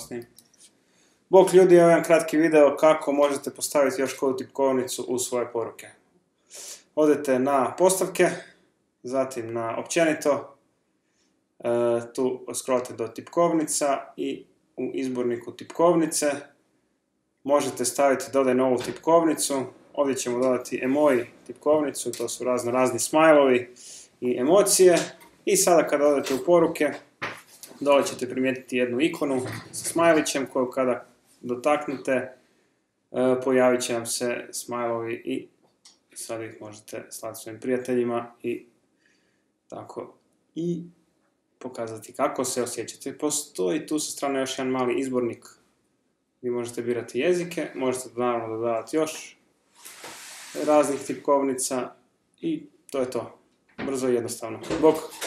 zapravo s njim. Bok ljudi, ovaj kratki video kako možete postaviti još koju tipkovnicu u svoje poruke. Odete na postavke, zatim na općenito, tu scrollite do tipkovnica i u izborniku tipkovnice možete staviti dodaj novu tipkovnicu. Ovdje ćemo dodati emoji tipkovnicu, to su razni smajlovi i emocije. I sada kada odete u poruke, dole ćete primijetiti jednu ikonu sa smajlićem koju kada dotaknete pojavit će vam se smajlovi i sad ih možete slati svojim prijateljima i tako i pokazati kako se osjećate. Postoji tu sa strane još jedan mali izbornik gdje možete birati jezike, možete naravno dodavati još raznih tipkovnica i to je to. Brzo i jednostavno. Bok!